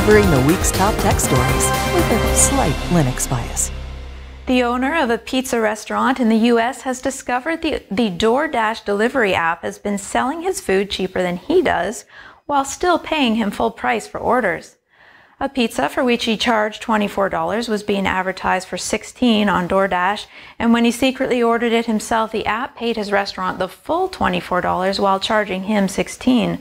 covering the week's top tech stories with a slight Linux bias. The owner of a pizza restaurant in the U.S. has discovered the DoorDash delivery app has been selling his food cheaper than he does, while still paying him full price for orders. A pizza for which he charged $24 was being advertised for $16 on DoorDash, and when he secretly ordered it himself, the app paid his restaurant the full $24 while charging him $16.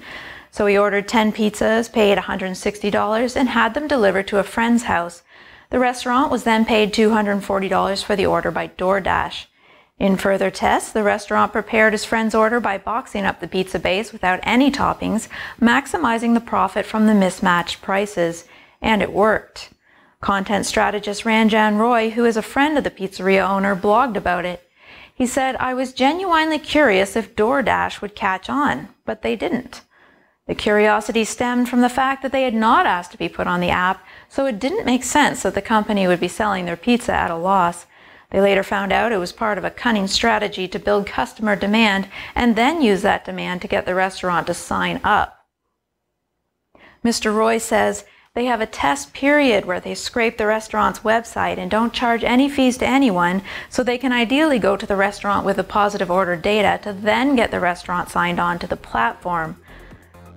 So he ordered 10 pizzas, paid $160, and had them delivered to a friend's house. The restaurant was then paid $240 for the order by DoorDash. In further tests, the restaurant prepared his friend's order by boxing up the pizza base without any toppings, maximizing the profit from the mismatched prices. And it worked. Content strategist Ranjan Roy, who is a friend of the pizzeria owner, blogged about it. He said, "I was genuinely curious if DoorDash would catch on, but they didn't. The curiosity stemmed from the fact that they had not asked to be put on the app, so it didn't make sense that the company would be selling their pizza at a loss. They later found out it was part of a cunning strategy to build customer demand and then use that demand to get the restaurant to sign up." Mr. Roy says they have a test period where they scrape the restaurant's website and don't charge any fees to anyone, so they can ideally go to the restaurant with the positive order data to then get the restaurant signed on to the platform.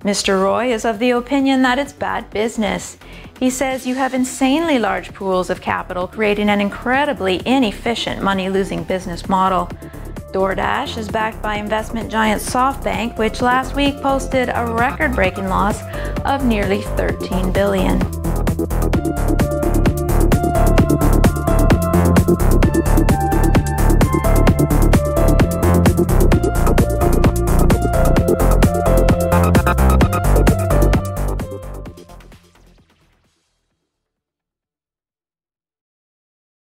Mr. Roy is of the opinion that it's bad business. He says you have insanely large pools of capital creating an incredibly inefficient money-losing business model. DoorDash is backed by investment giant SoftBank, which last week posted a record-breaking loss of nearly $13 billion.